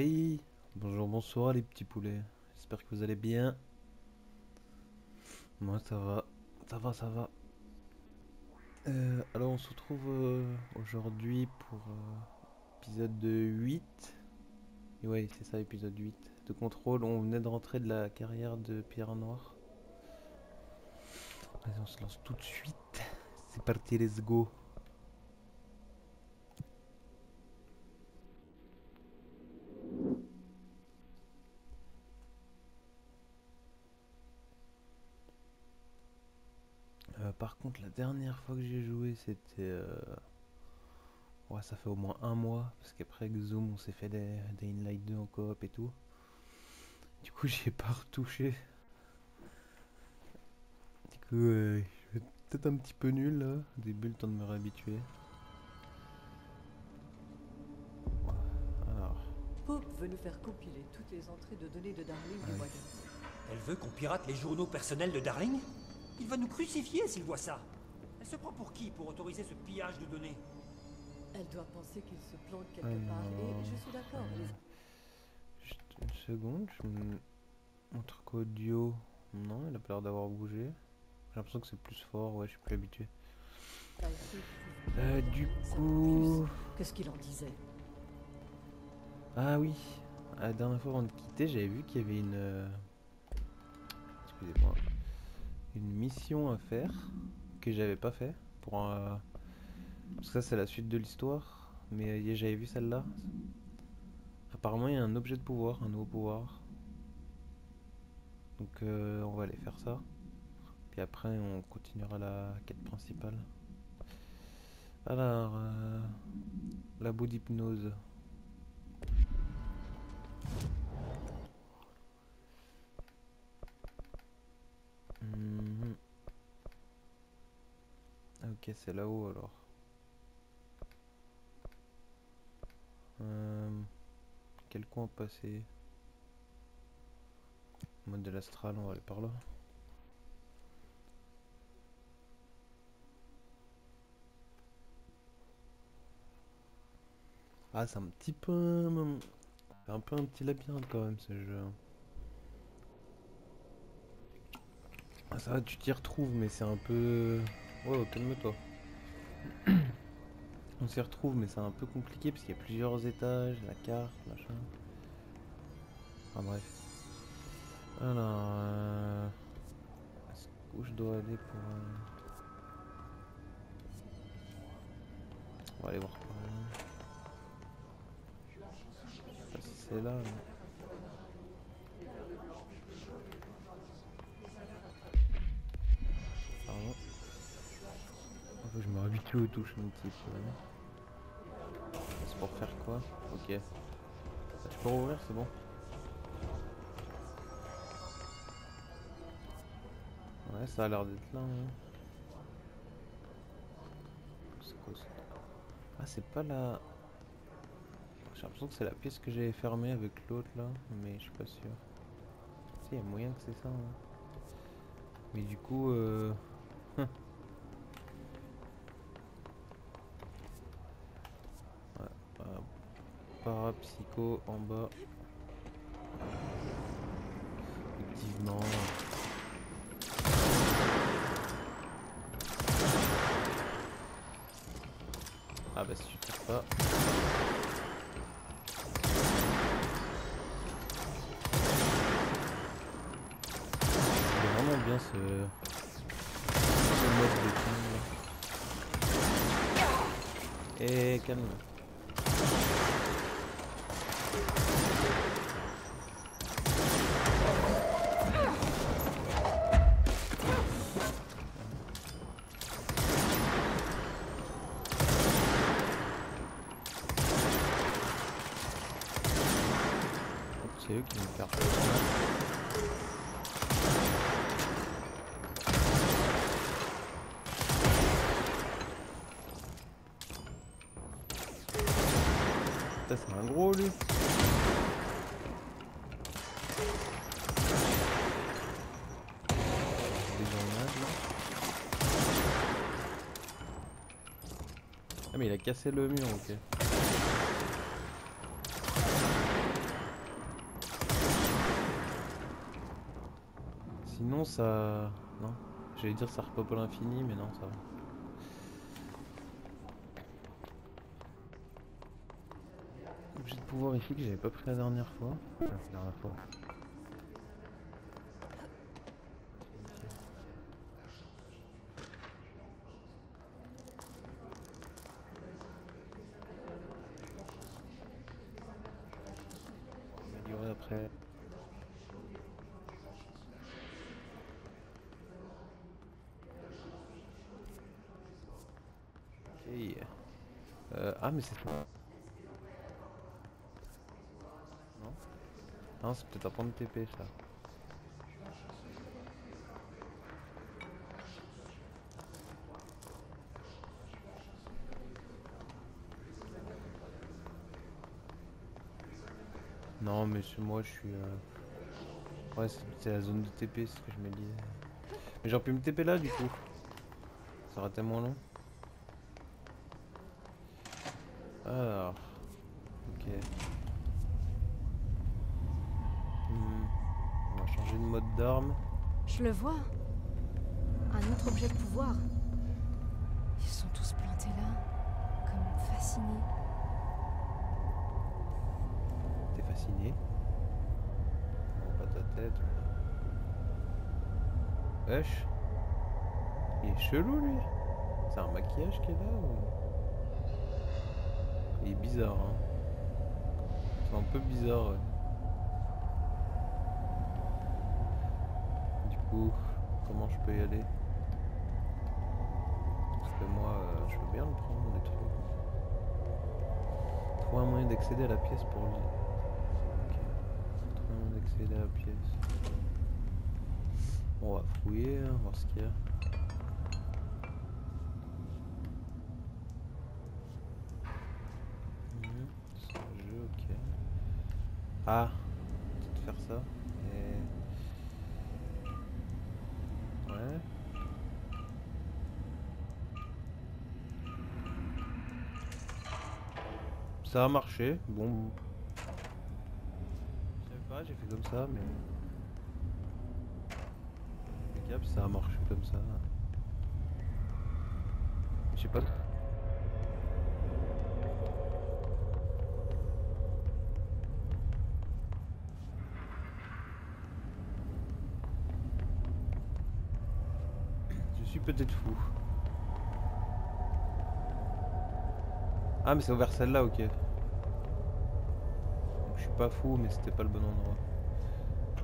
Hey, bonjour, bonsoir les petits poulets. J'espère que vous allez bien. Moi ça va, ça va, ça va. Alors on se retrouve aujourd'hui pour épisode 8. Et ouais, c'est ça, épisode 8 de Control. On venait de rentrer de la carrière de Pierre Noir. Allez, on se lance tout de suite. C'est parti, let's go. Par contre, la dernière fois que j'ai joué, c'était... Ouais, ça fait au moins un mois, parce qu'après avec Zoom, on s'est fait des Inlight 2 en coop et tout. Du coup, j'y ai pas retouché. Du coup, je vais peut-être un petit peu nul, là. Au début, le temps de me réhabituer. Alors... Pope veut nous faire compiler toutes les entrées de données de Darling du mois dernier. Elle veut qu'on pirate les journaux personnels de Darling ? Il va nous crucifier s'il voit ça. Elle se prend pour qui pour autoriser ce pillage de données? Elle doit penser qu'il se plante quelque part et je suis d'accord. Une seconde, mon truc audio... Non, elle a pas l'air d'avoir bougé. J'ai l'impression que c'est plus fort, ouais, je suis plus habitué. Du coup... Qu'est-ce qu'il en disait? Ah oui, la dernière fois avant de quitter, j'avais vu qu'il y avait une... Excusez-moi. Une mission à faire que j'avais pas fait pour un... parce que ça c'est la suite de l'histoire, mais j'avais vu celle-là. Apparemment il y a un objet de pouvoir, un nouveau pouvoir, donc on va aller faire ça, puis après on continuera la quête principale. Alors la boue d'hypnose. Ok, c'est là-haut alors. Quel coin passer? Mode de l'astral, on va aller par là. Ah, c'est un petit peu... C'est un peu un petit labyrinthe quand même ce jeu. Ah ça va, tu t'y retrouves, mais c'est un peu... Wow, calme-toi. On s'y retrouve, mais c'est un peu compliqué, parce qu'il y a plusieurs étages, la carte, machin... Enfin bref. Alors... Est-ce que je dois aller pour... On va aller voir par là. Je sais pas si c'est là, mais... Je me habitue aux touches mon petit peu. C'est pour faire quoi? Ok. Ça, je peux rouvrir, c'est bon. Ouais, ça a l'air d'être là. C'est quoi ça? Ah, c'est pas la... J'ai l'impression que c'est la pièce que j'avais fermée avec l'autre là, mais je suis pas sûr. Si, il y a moyen que c'est ça. Mais du coup... Psycho en bas. Effectivement. Ah bah si tu tires pas. C'est vraiment bien ce mode de ping. Et calme. Ah mais il a cassé le mur, ok. non, ça... Non, j'allais dire ça repop à l'infini, mais non, ça va. Obligé de pouvoir effet que j'avais pas pris la dernière fois. Enfin, la dernière fois. Ah mais c'est tout. Non, non c'est peut-être un point de TP ça. Non mais c'est moi je suis... Ouais c'est la zone de TP c'est ce que je me disais. Mais j'aurais pu me TP là du coup. Ça aurait été moins long. Alors, ok. On va changer de mode d'arme. Je le vois. Un autre objet de pouvoir. Ils sont tous plantés là, comme fascinés. T'es fasciné? Pas ta tête. Wesh. Il est chelou lui. C'est un maquillage qui est là ou... Il est bizarre, hein. C'est un peu bizarre. Du coup, comment je peux y aller? Parce que moi, je veux bien le prendre, les trucs. Trouver un moyen d'accéder à la pièce pour lui. Ok. Trouver un moyen d'accéder à la pièce. Bon, on va fouiller, hein, voir ce qu'il y a. Ah, peut-être faire ça. Et... Ouais. Ça a marché. Bon. Je sais pas, j'ai fait comme ça, mais... Impeccable, ça a marché comme ça. Je sais pas... Peut-être fou. Ah mais c'est ouvert celle-là, ok. Donc, je suis pas fou mais c'était pas le bon endroit.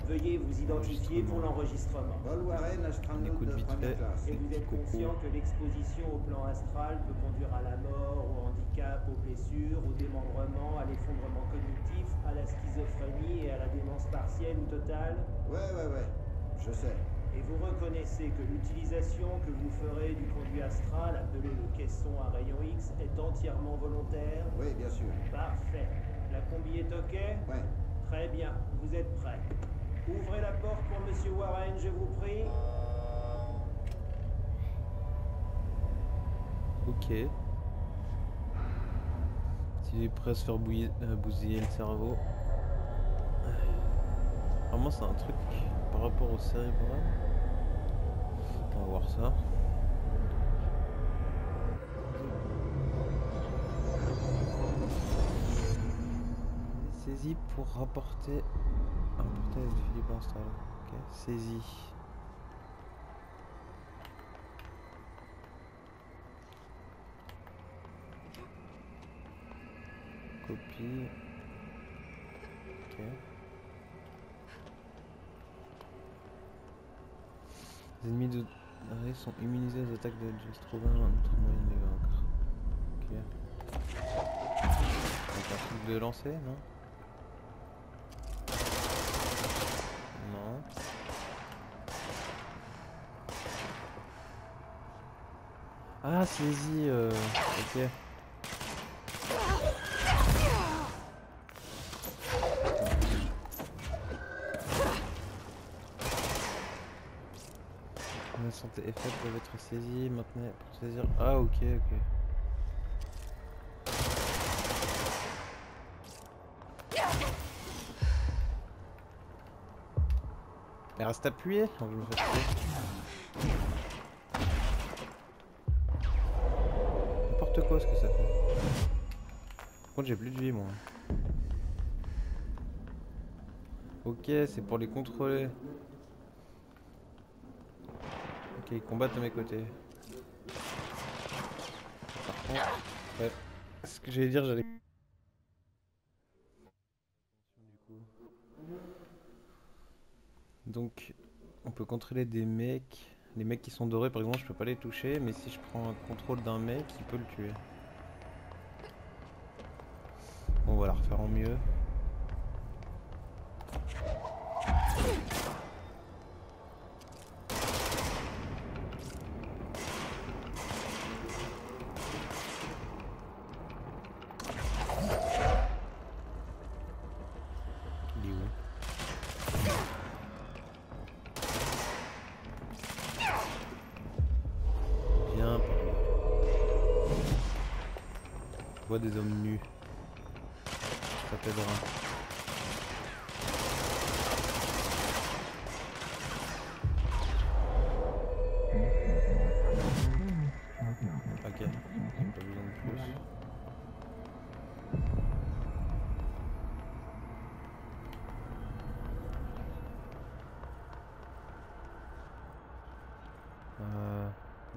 Veuillez vous identifier pour l'enregistrement. On écoute vite fait. Et vous êtes conscient que l'exposition au plan astral peut conduire à la mort, au handicap, aux blessures, au démembrement, à l'effondrement cognitif, à la schizophrénie et à la démence partielle ou totale. Ouais, je sais. Et vous reconnaissez que l'utilisation que vous ferez du conduit astral, appelé le caisson à rayon X, est entièrement volontaire? Oui, bien sûr. Parfait. La combi est OK? Oui. Très bien, vous êtes prêts. Ouvrez la porte pour Monsieur Warren, je vous prie. OK. S'il est prêt à se faire bousiller le cerveau. Vraiment, c'est un truc... Par rapport au cérébral, on va voir ça. Saisie pour rapporter du Philippe Astral. Ok, saisie. Copie. Ok. Les ennemis de Darling sont immunisés aux attaques de Jessie. Trouver un autre moyen de les vaincre. Ok. Avec un truc de lancer, non? Non. Ah, saisie. Ok. Santé et faible doivent être saisis, maintenant pour saisir. Ah ok. Elle reste appuyée. Oh, je me fais tuer. N'importe quoi ce que ça fait. Par contre j'ai plus de vie moi. Ok, c'est pour les contrôler. Ok, ils combattent à mes côtés. Par contre, ouais. Ce que j'allais dire, j'allais... Donc, on peut contrôler des mecs. Les mecs qui sont dorés, par exemple, je peux pas les toucher, mais si je prends un contrôle d'un mec, il peut le tuer. Bon, on va la refaire en mieux. Des hommes nus, ça t'aidera. Ok, j'ai pas besoin de plus.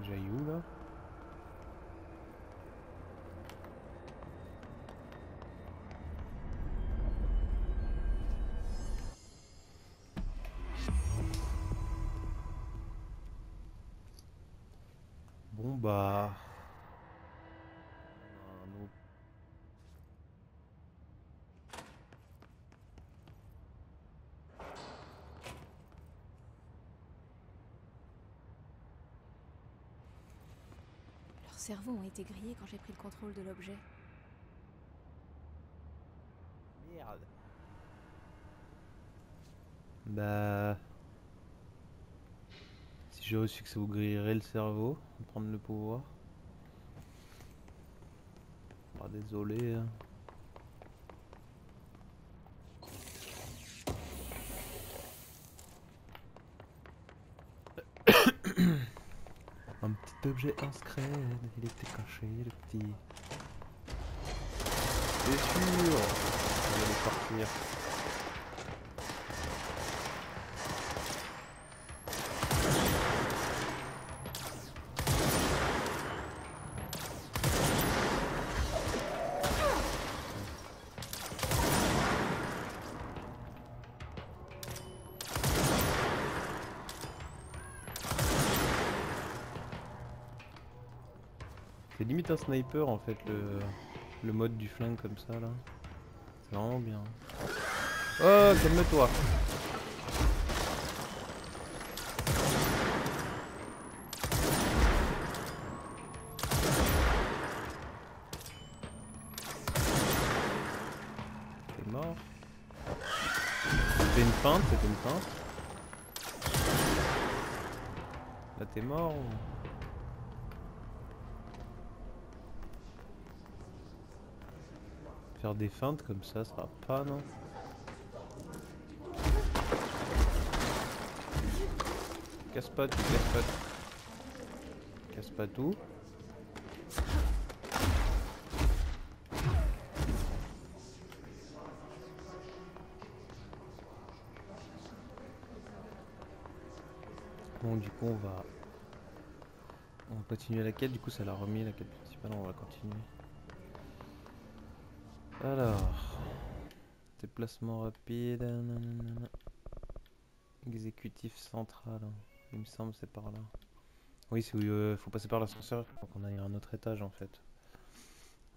J'aille où là? Bah... Leurs cerveaux ont été grillés quand j'ai pris le contrôle de l'objet. Merde. Bah... J'ai reçu que ça vous grillerait le cerveau, prendre le pouvoir. Bah, désolé. Un petit objet inscrit, il était caché, le petit. C'est sûr. On va le sortir. C'est limite un sniper en fait le mode du flingue comme ça là. C'est vraiment bien. Oh, calme-toi. T'es mort. C'était une feinte, c'était une feinte. Là t'es mort ou... Faire des feintes comme ça, ça va pas, non? Casse pas tout, casse pas tout. Casse pas tout. Bon, du coup, on va continuer la quête. Du coup, ça l'a remis la quête principale, on va continuer. Alors, déplacement rapide, nanana. Exécutif central, hein. Il me semble c'est par là. Oui, c'est où il faut passer par l'ascenseur pour qu'on aille à un autre étage en fait.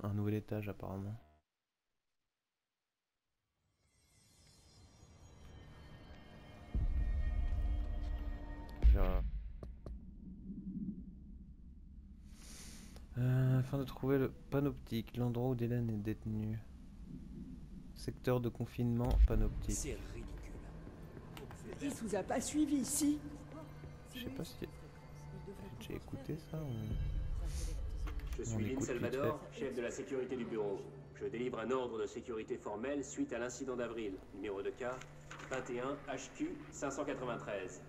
Un nouvel étage apparemment. Afin de trouver le panoptique, l'endroit où Dylan est détenu. Secteur de confinement, panoptique. C'est ridicule. Il vous a pas suivi, si? Je sais pas si j'ai écouté ça ou... Je suis Lynn Salvador, chef de la sécurité du bureau. Je délivre un ordre de sécurité formel suite à l'incident d'avril. Numéro de cas, 21 HQ 593.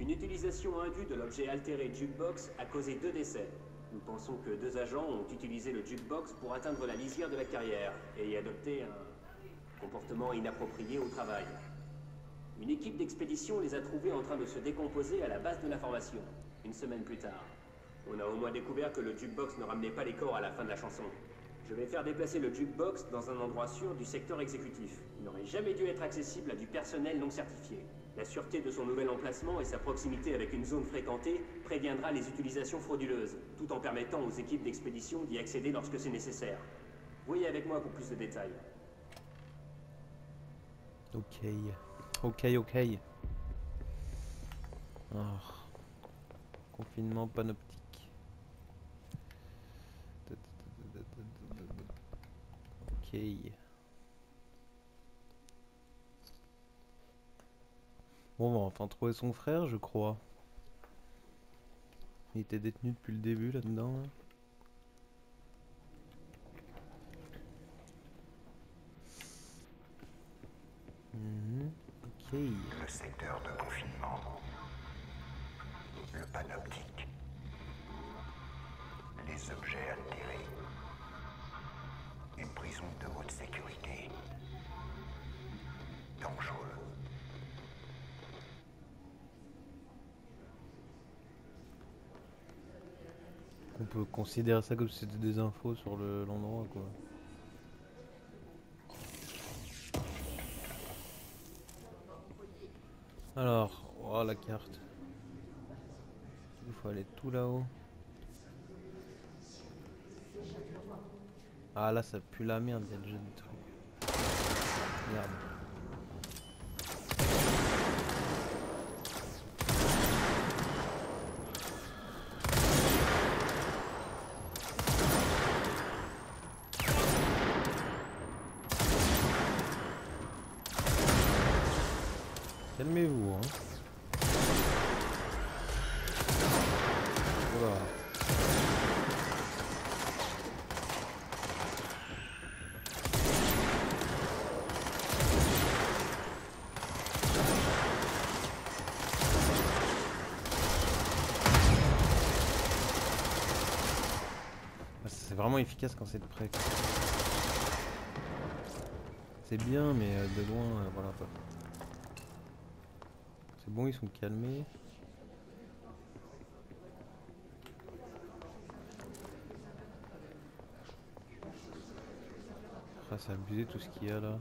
Une utilisation indue de l'objet altéré jukebox a causé 2 décès. Nous pensons que 2 agents ont utilisé le jukebox pour atteindre la lisière de la carrière et y adopter un comportement inapproprié au travail. Une équipe d'expédition les a trouvés en train de se décomposer à la base de la formation, une semaine plus tard. On a au moins découvert que le jukebox ne ramenait pas les corps à la fin de la chanson. Je vais faire déplacer le jukebox dans un endroit sûr du secteur exécutif. Il n'aurait jamais dû être accessible à du personnel non certifié. La sûreté de son nouvel emplacement et sa proximité avec une zone fréquentée préviendra les utilisations frauduleuses, tout en permettant aux équipes d'expédition d'y accéder lorsque c'est nécessaire. Voyez avec moi pour plus de détails. Ok. Ok. Oh. Confinement panoptique. Ok. Bon, on va enfin trouver son frère, je crois. Il était détenu depuis le début là-dedans. Là. Ok. Le secteur de confinement. Le panoptique. Les objets altérés. Une prison de haute sécurité. Dangereux. On peut considérer ça comme si c'était des infos sur l'endroit, quoi. Alors, oh la carte. Il faut aller tout là-haut. Ah là ça pue la merde, il y a le jeu de trucs. Merde. Calmez-vous hein. Voilà. Vraiment efficace quand c'est de près. C'est bien, mais de loin, voilà. C'est bon, ils sont calmés. Ah, c'est abusé tout ce qu'il y a là.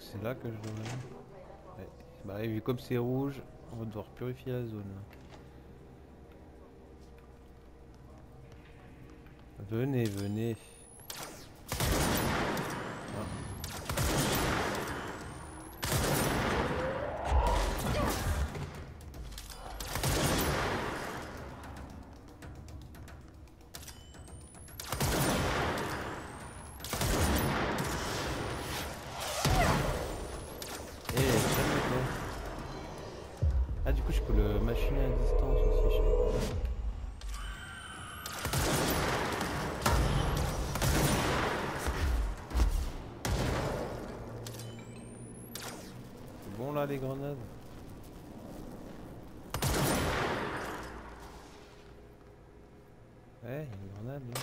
C'est là que je dois aller. Ouais. Bah, vu comme c'est rouge, on va devoir purifier la zone. Venez, venez. Les grenades. Ouais, il y a une grenade là.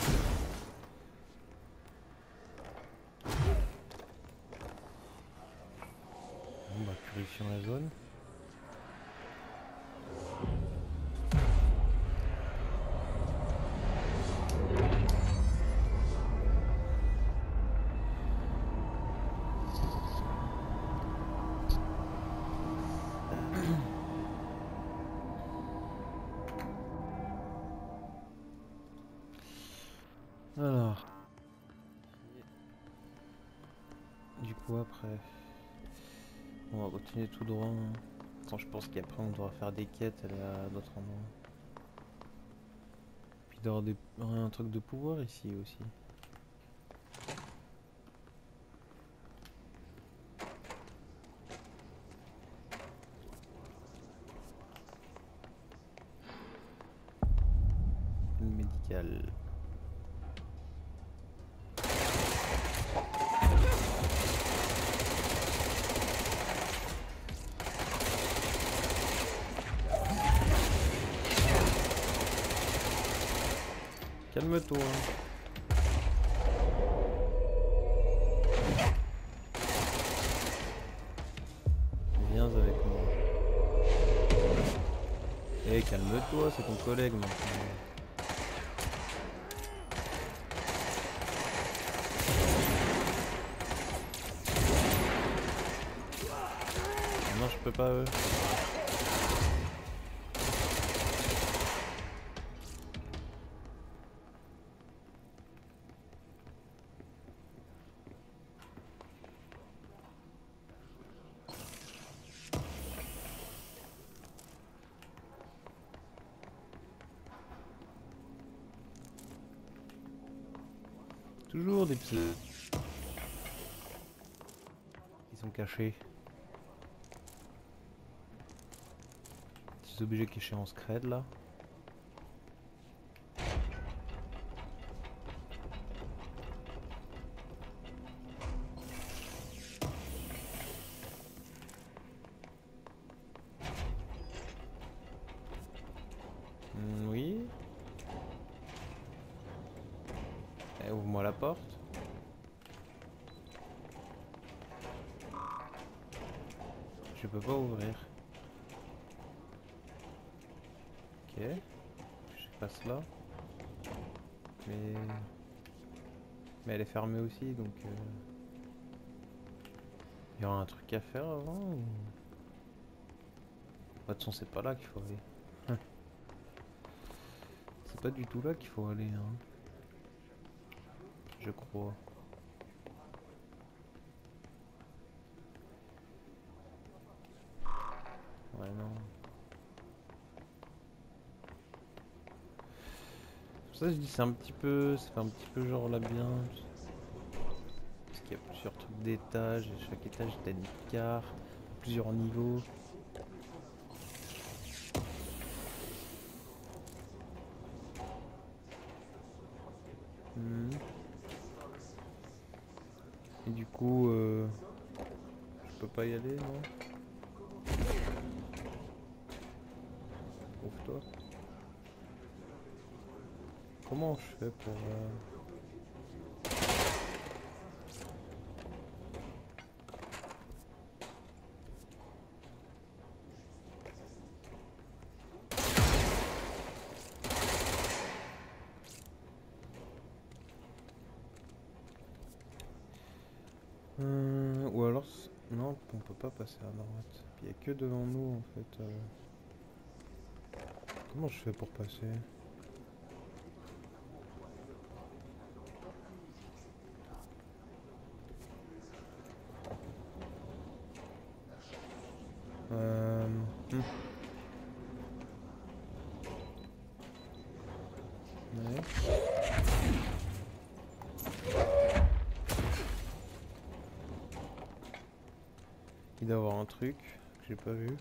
Bon bah purifions la zone. Alors, du coup après, on va continuer tout droit. Hein. Attends, je pense qu'après on devra faire des quêtes à d'autres endroits. Puis il doit y avoir un truc de pouvoir ici aussi. spécial. Calme-toi. Viens avec moi. Eh, hey, calme-toi, c'est ton collègue maintenant. Non, je peux pas eux. Toujours des petits... Ils sont cachés. Petits objets cachés en scred là. Ouvre-moi la porte. Je peux pas ouvrir. Ok. Je passe là. Mais elle est fermée aussi, donc... Il y aura un truc à faire avant ou... De toute façon, c'est pas là qu'il faut aller. C'est pas du tout là qu'il faut aller, hein. Je crois. Ouais, non. Pour ça, je dis c'est un petit peu. Ça fait un petit peu genre labyrinthe. Parce qu'il y a plusieurs trucs d'étages et chaque étage est une carte, plusieurs niveaux. Et du coup, je peux pas y aller, non? Ouvre-toi. Comment je fais pour... Ou alors... Non, on peut pas passer à droite. Il n'y a que devant nous, en fait. Comment je fais pour passer? Il doit y avoir un truc que j'ai pas vu.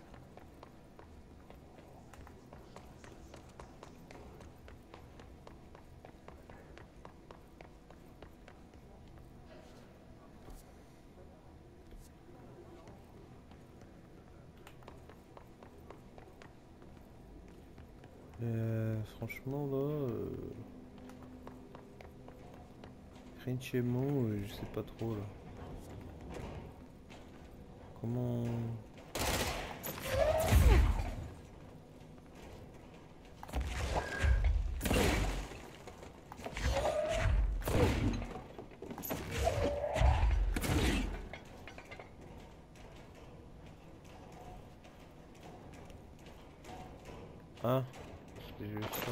Franchement là... Crinchemo, je sais pas trop là. Comment... Ah, j'ai eu ça.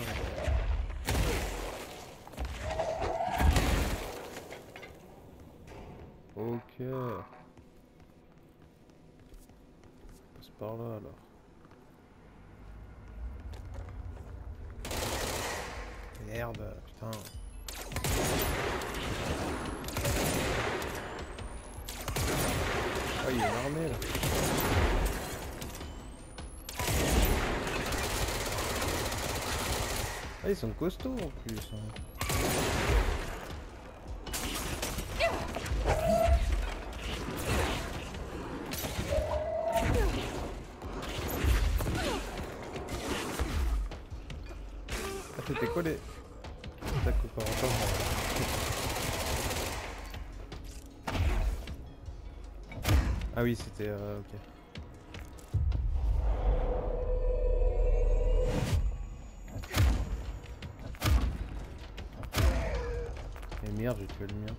Ok. Par là alors. Merde, putain. Ah, il est armé là. Ah, ils sont costauds en plus. Ah, t'étais collé. T'as coupé encore. Ah oui, c'était... ok. Merde, j'ai tué le mien.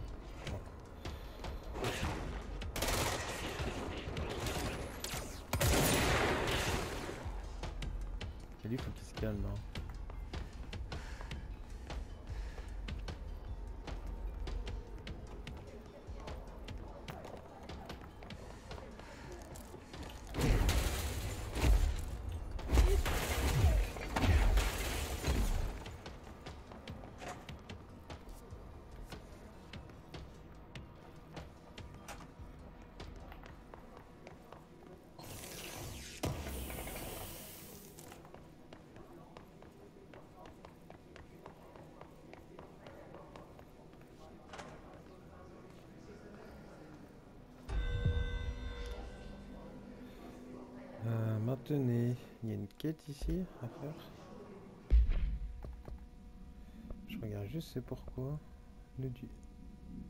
Et lui, faut qu'il se calme. Hein. Tenez, il y a une quête ici à faire. Je regarde juste c'est pourquoi.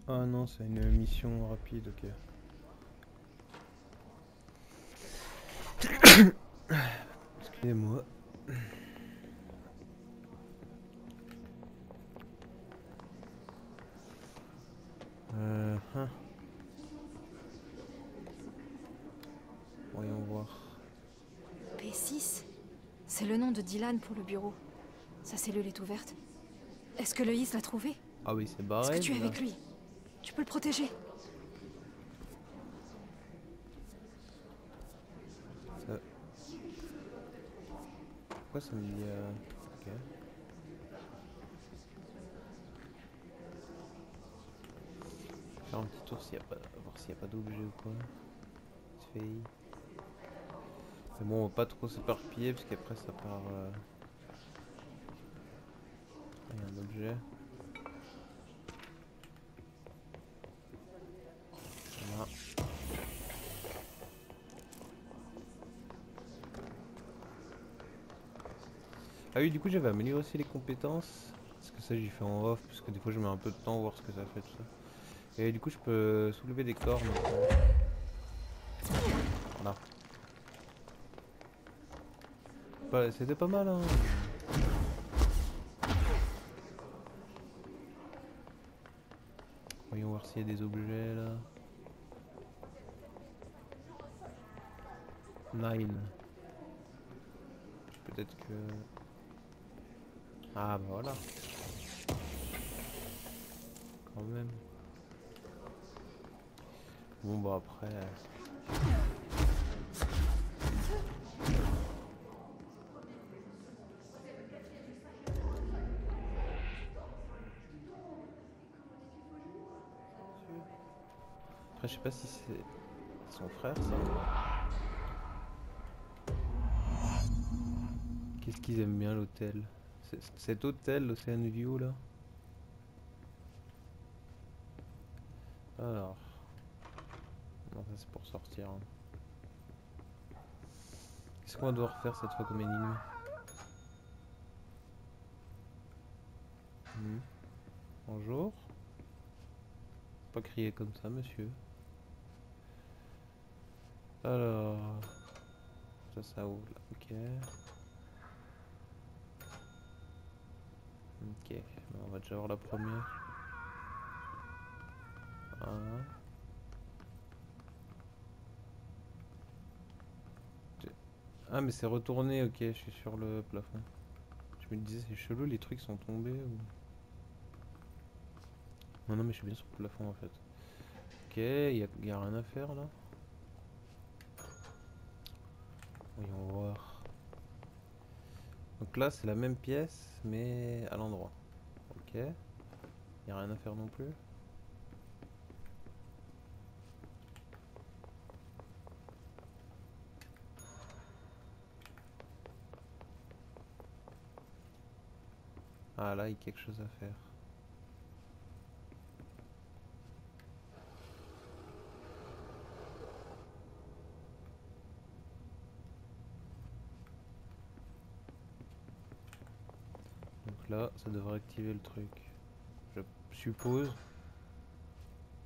Ah non, c'est une mission rapide, ok. Excusez-moi. Voyons voir. P6, c'est le nom de Dylan pour le bureau. Sa cellule est ouverte. Est-ce que Loïs l'a trouvé? Ah oui, c'est barré. Est-ce que tu es avec lui? Tu peux le protéger. Ça... Pourquoi ça me dit... Okay. Faire un petit tour s'il y a pas... voir s'il n'y a pas d'objet ou quoi. Mais bon, on va pas trop s'éparpiller parce qu'après ça part. Il y a un objet. Voilà. Ah oui, du coup j'avais amélioré aussi les compétences. Parce que ça j'y fais en off parce que des fois je mets un peu de temps à voir ce que ça fait tout ça. Et du coup je peux soulever des corps maintenant. Voilà. C'était pas mal hein. Voyons voir s'il y a des objets là. 9. Peut-être que... Ah bah voilà. Quand même. Bon bah après... Après, je sais pas si c'est son frère, ça. Qu'est-ce qu'ils aiment bien l'hôtel? Cet hôtel, l'Ocean View, là. Alors... Non, ça c'est pour sortir. Hein. Qu'est-ce qu'on va devoir faire cette fois comme énigme? Bonjour. Pas crier comme ça, monsieur. Alors... Ça, ça ouvre là, ok. Ok, on va déjà avoir la première. Voilà. Ah mais c'est retourné, ok, je suis sur le plafond. Je me disais c'est chelou, les trucs sont tombés ou... Non, non mais je suis bien sur le plafond en fait. Ok, il y a rien à faire là. Voyons voir. Donc là c'est la même pièce mais à l'endroit. Ok. Il n'y a rien à faire non plus. Ah là, il y a quelque chose à faire. Donc là, ça devrait activer le truc. Je suppose.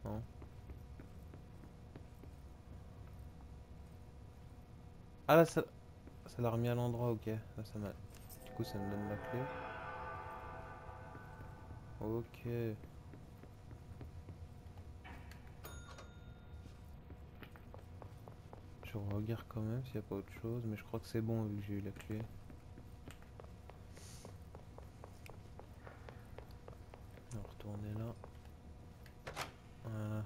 Non. Ah là, ça l'a remis à l'endroit, ok. Là, ça m'a... Du coup, ça me donne la clé. Ok. Je regarde quand même s'il n'y a pas autre chose, mais je crois que c'est bon vu que j'ai eu la clé. On va retourner là. Voilà.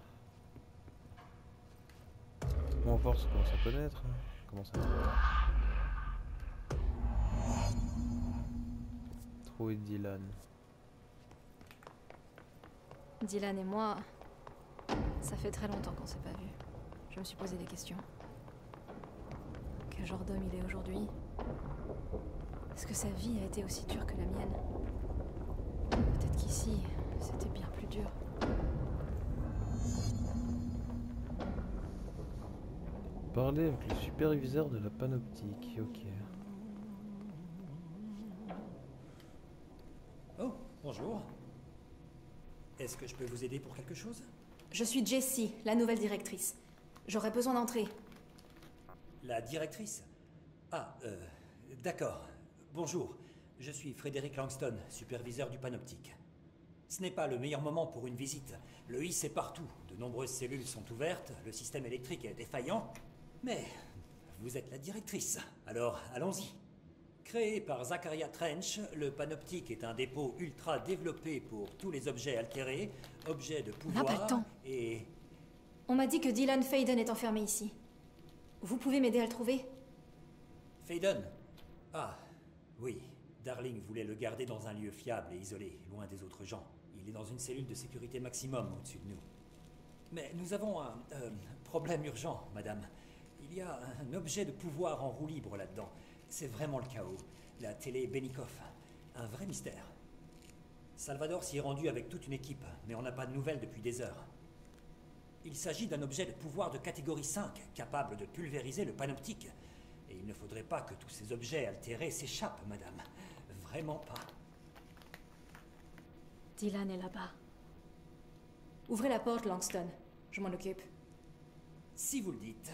Bon, à force, on commence à connaître. Hein. Comment ça va? Trouver Dylan. Dylan et moi, ça fait très longtemps qu'on s'est pas vus. Je me suis posé des questions. Quel genre d'homme il est aujourd'hui? Est-ce que sa vie a été aussi dure que la mienne? Peut-être qu'ici, c'était bien plus dur. Parler avec le superviseur de la Panoptique, ok. Oh, bonjour. Est-ce que je peux vous aider pour quelque chose? Je suis Jessie, la nouvelle directrice. J'aurais besoin d'entrer. La directrice? Ah, d'accord. Bonjour, je suis Frédéric Langston, superviseur du Panoptique. Ce n'est pas le meilleur moment pour une visite. Le hic est partout. De nombreuses cellules sont ouvertes, le système électrique est défaillant. Mais vous êtes la directrice, alors allons-y. Créé par Zacharia Trench, le Panoptique est un dépôt ultra développé pour tous les objets altérés, objets de pouvoir... On n'a pas le temps. Et... On m'a dit que Dylan Faden est enfermé ici. Vous pouvez m'aider à le trouver? Faden? Ah, oui. Darling voulait le garder dans un lieu fiable et isolé, loin des autres gens. Il est dans une cellule de sécurité maximum au-dessus de nous. Mais nous avons un problème urgent, madame. Il y a un objet de pouvoir en roue libre là-dedans. C'est vraiment le chaos. La télé Benikov. Un vrai mystère. Salvador s'y est rendu avec toute une équipe, mais on n'a pas de nouvelles depuis des heures. Il s'agit d'un objet de pouvoir de catégorie 5, capable de pulvériser le Panoptique. Et il ne faudrait pas que tous ces objets altérés s'échappent, madame. Vraiment pas. Dylan est là-bas. Ouvrez la porte, Langston. Je m'en occupe. Si vous le dites...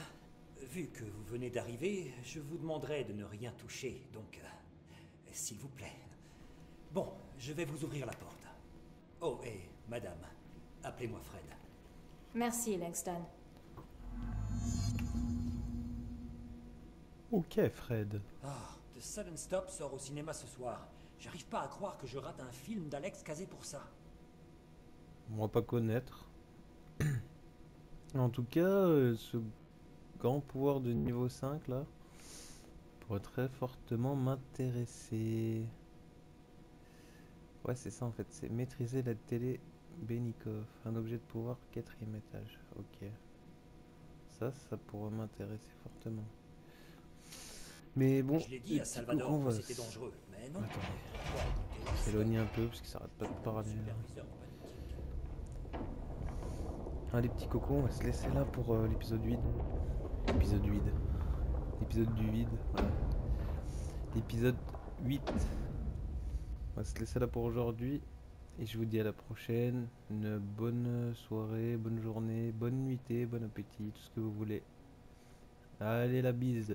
Vu que vous venez d'arriver, je vous demanderai de ne rien toucher, donc... s'il vous plaît. Bon, je vais vous ouvrir la porte. Oh, et madame, appelez-moi Fred. Merci, Langston. Ok, Fred. Ah, The Sudden Stop sort au cinéma ce soir. J'arrive pas à croire que je rate un film d'Alex Cazé pour ça. Moi, pas connaître. En tout cas, ce... grand pouvoir de niveau 5 là pourrait très fortement m'intéresser. Ouais, c'est ça en fait, c'est maîtriser la télé Benikov, un objet de pouvoir 4e étage. Ok, ça pourrait m'intéresser fortement. Mais bon, je l'ai dit à Salvador que c'était dangereux, mais non. Attends, on s'éloigne un peu parce qu'il s'arrête pas de parler. Ah, les petits cocos, on va se laisser là pour l'épisode 8. Épisode 8. L'épisode du vide. Voilà. L'épisode 8. On va se laisser là pour aujourd'hui. Et je vous dis à la prochaine. Une bonne soirée, bonne journée, bonne nuitée, bon appétit, tout ce que vous voulez. Allez, la bise.